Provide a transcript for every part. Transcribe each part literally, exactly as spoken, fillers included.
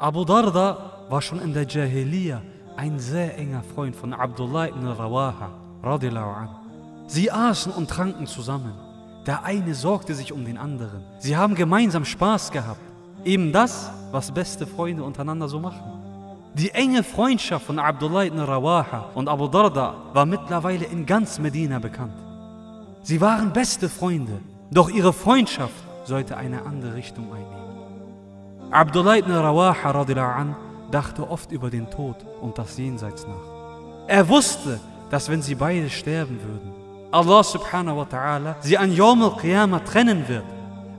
Abu Darda war schon in der Jahiliyyah ein sehr enger Freund von Abdullah ibn Rawaha, radhiyallahu anhu. Sie aßen und tranken zusammen. Der eine sorgte sich um den anderen. Sie haben gemeinsam Spaß gehabt. Eben das, was beste Freunde untereinander so machen. Die enge Freundschaft von Abdullah ibn Rawaha und Abu Darda war mittlerweile in ganz Medina bekannt. Sie waren beste Freunde, doch ihre Freundschaft sollte eine andere Richtung einnehmen. Abdullah ibn Rawaha radhiyallahu anhu dachte oft über den Tod und das Jenseits nach. Er wusste, dass wenn sie beide sterben würden, Allah subhanahu wa ta'ala sie an Yawm al-Qiyamah trennen wird,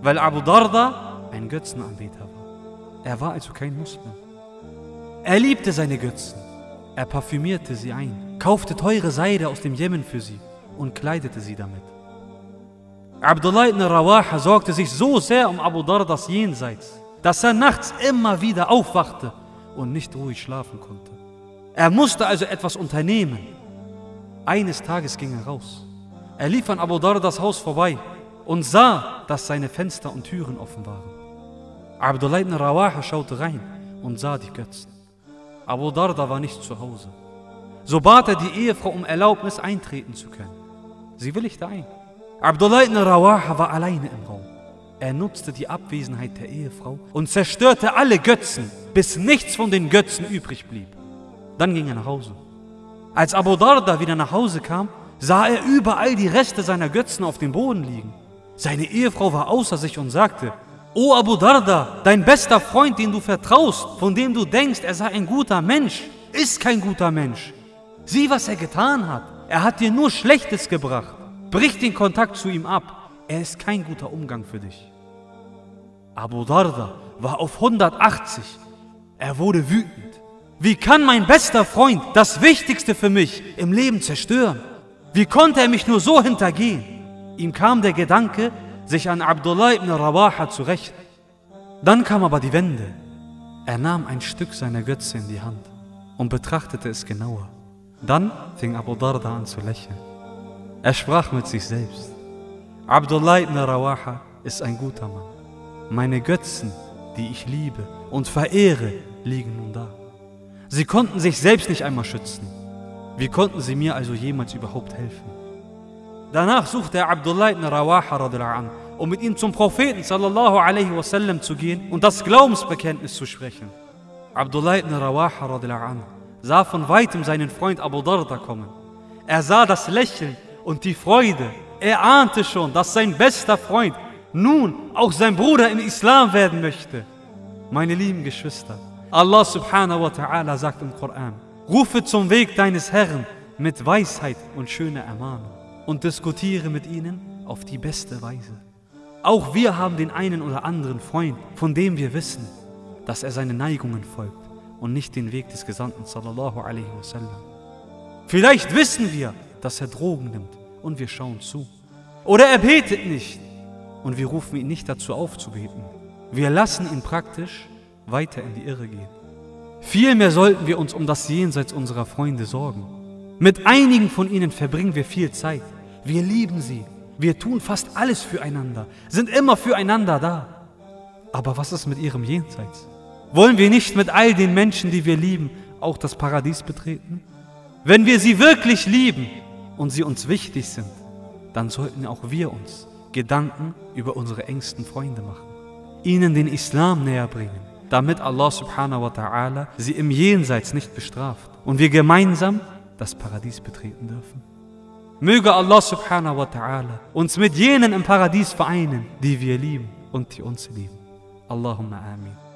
weil Abu Darda ein Götzenanbeter war. Er war also kein Muslim. Er liebte seine Götzen. Er parfümierte sie ein, kaufte teure Seide aus dem Jemen für sie und kleidete sie damit. Abdullah ibn Rawaha sorgte sich so sehr um Abu Dardas Jenseits, dass er nachts immer wieder aufwachte und nicht ruhig schlafen konnte. Er musste also etwas unternehmen. Eines Tages ging er raus. Er lief an Abu Dardas Haus vorbei und sah, dass seine Fenster und Türen offen waren. Abdullah ibn Rawaha schaute rein und sah die Götzen. Abu Darda war nicht zu Hause. So bat er die Ehefrau um Erlaubnis, eintreten zu können. Sie willigte ein. Abdullah ibn Rawaha war alleine im Raum. Er nutzte die Abwesenheit der Ehefrau und zerstörte alle Götzen, bis nichts von den Götzen übrig blieb. Dann ging er nach Hause. Als Abu Darda wieder nach Hause kam, sah er überall die Reste seiner Götzen auf dem Boden liegen. Seine Ehefrau war außer sich und sagte: O Abu Darda, dein bester Freund, den du vertraust, von dem du denkst, er sei ein guter Mensch, ist kein guter Mensch. Sieh, was er getan hat. Er hat dir nur Schlechtes gebracht. Brich den Kontakt zu ihm ab. Er ist kein guter Umgang für dich. Abu Darda war auf hundertachtzig. Er wurde wütend. Wie kann mein bester Freund das Wichtigste für mich im Leben zerstören? Wie konnte er mich nur so hintergehen? Ihm kam der Gedanke, sich an Abdullah ibn Rawaha zu rächen. Dann kam aber die Wende. Er nahm ein Stück seiner Götze in die Hand und betrachtete es genauer. Dann fing Abu Darda an zu lächeln. Er sprach mit sich selbst: Abdullah ibn Rawaha ist ein guter Mann. Meine Götzen, die ich liebe und verehre, liegen nun da. Sie konnten sich selbst nicht einmal schützen. Wie konnten sie mir also jemals überhaupt helfen? Danach suchte er Abdullah ibn Rawaha radhiyallahu anhu, um mit ihm zum Propheten sallallahu alaihi wa sallam zu gehen und das Glaubensbekenntnis zu sprechen. Abdullah ibn Rawaha radhiyallahu anhu sah von weitem seinen Freund Abu Darda kommen. Er sah das Lächeln und die Freude. Er ahnte schon, dass sein bester Freund nun auch sein Bruder im Islam werden möchte. Meine lieben Geschwister, Allah subhanahu wa ta'ala sagt im Koran: Rufe zum Weg deines Herrn mit Weisheit und schöner Ermahnung und diskutiere mit ihnen auf die beste Weise. Auch wir haben den einen oder anderen Freund, von dem wir wissen, dass er seinen Neigungen folgt und nicht den Weg des Gesandten sallallahu alaihi wa sallam. Vielleicht wissen wir, dass er Drogen nimmt und wir schauen zu. Oder er betet nicht und wir rufen ihn nicht dazu auf zu beten. Wir lassen ihn praktisch weiter in die Irre gehen. Vielmehr sollten wir uns um das Jenseits unserer Freunde sorgen. Mit einigen von ihnen verbringen wir viel Zeit. Wir lieben sie. Wir tun fast alles füreinander, sind immer füreinander da. Aber was ist mit ihrem Jenseits? Wollen wir nicht mit all den Menschen, die wir lieben, auch das Paradies betreten? Wenn wir sie wirklich lieben und sie uns wichtig sind, dann sollten auch wir uns Gedanken über unsere engsten Freunde machen, ihnen den Islam näher bringen, damit Allah subhanahu wa ta'ala sie im Jenseits nicht bestraft und wir gemeinsam das Paradies betreten dürfen. Möge Allah subhanahu wa ta'ala uns mit jenen im Paradies vereinen, die wir lieben und die uns lieben. Allahumma amin.